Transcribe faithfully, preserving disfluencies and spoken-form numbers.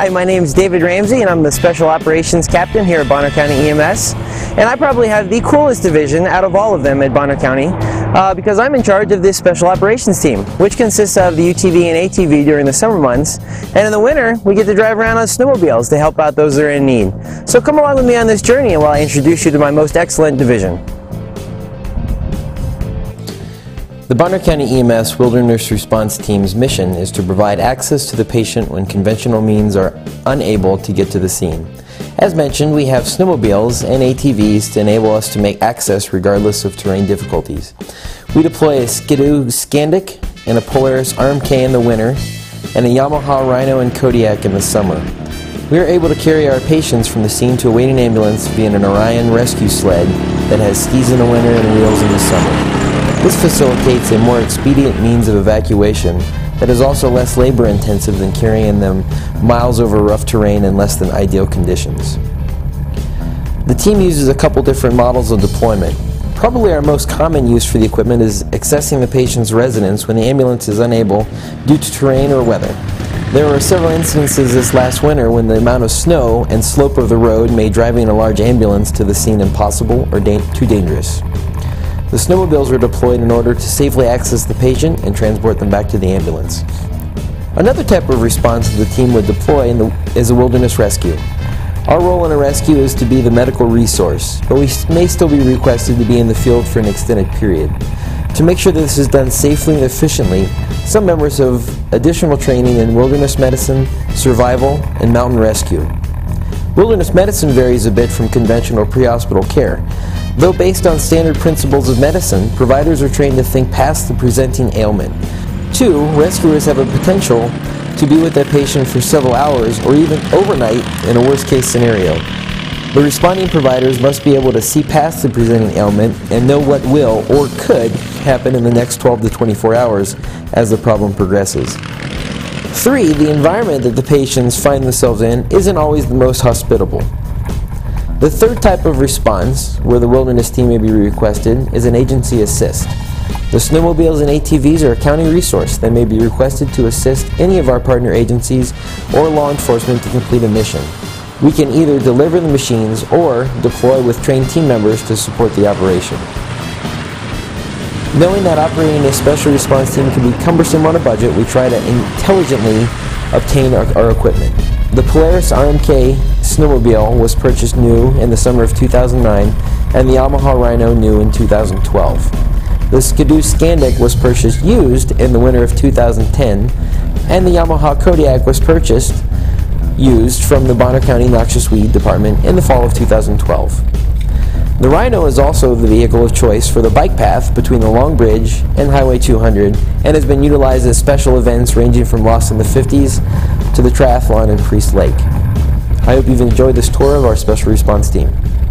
Hi, my name is David Ramsey and I'm the Special Operations Captain here at Bonner County E M S, and I probably have the coolest division out of all of them at Bonner County uh, because I'm in charge of this Special Operations team, which consists of the U T V and A T V during the summer months, and in the winter we get to drive around on snowmobiles to help out those that are in need. So come along with me on this journey while I introduce you to my most excellent division. The Bonner County E M S Wilderness Response Team's mission is to provide access to the patient when conventional means are unable to get to the scene. As mentioned, we have snowmobiles and A T Vs to enable us to make access regardless of terrain difficulties. We deploy a Skidoo Scandic and a Polaris R M K in the winter and a Yamaha Rhino and Kodiak in the summer. We are able to carry our patients from the scene to a waiting ambulance via an Orion rescue sled that has skis in the winter and wheels in the summer. This facilitates a more expedient means of evacuation that is also less labor intensive than carrying them miles over rough terrain in less than ideal conditions. The team uses a couple different models of deployment. Probably our most common use for the equipment is accessing the patient's residence when the ambulance is unable due to terrain or weather. There were several instances this last winter when the amount of snow and slope of the road made driving a large ambulance to the scene impossible or da- too dangerous. The snowmobiles were deployed in order to safely access the patient and transport them back to the ambulance. Another type of response that the team would deploy in the, is a wilderness rescue. Our role in a rescue is to be the medical resource, but we may still be requested to be in the field for an extended period. To make sure that this is done safely and efficiently, some members have additional training in wilderness medicine, survival, and mountain rescue. Wilderness medicine varies a bit from conventional pre-hospital care. Though based on standard principles of medicine, providers are trained to think past the presenting ailment. Two, rescuers have a potential to be with that patient for several hours or even overnight in a worst-case scenario. The responding providers must be able to see past the presenting ailment and know what will or could happen in the next twelve to twenty-four hours as the problem progresses. Three, the environment that the patients find themselves in isn't always the most hospitable. The third type of response, where the wilderness team may be requested, is an agency assist. The snowmobiles and A T Vs are a county resource that may be requested to assist any of our partner agencies or law enforcement to complete a mission. We can either deliver the machines or deploy with trained team members to support the operation. Knowing that operating a special response team can be cumbersome on a budget, we try to intelligently obtain our, our equipment. The Polaris R M K snowmobile was purchased new in the summer of two thousand nine, and the Yamaha Rhino new in two thousand twelve. The Skidoo Scandic was purchased used in the winter of two thousand ten, and the Yamaha Kodiak was purchased used from the Bonner County Noxious Weed Department in the fall of two thousand twelve. The Rhino is also the vehicle of choice for the bike path between the Long Bridge and Highway two hundred, and has been utilized at special events ranging from Lost in the fifties to the Triathlon in Priest Lake. I hope you've enjoyed this tour of our Special Response Team.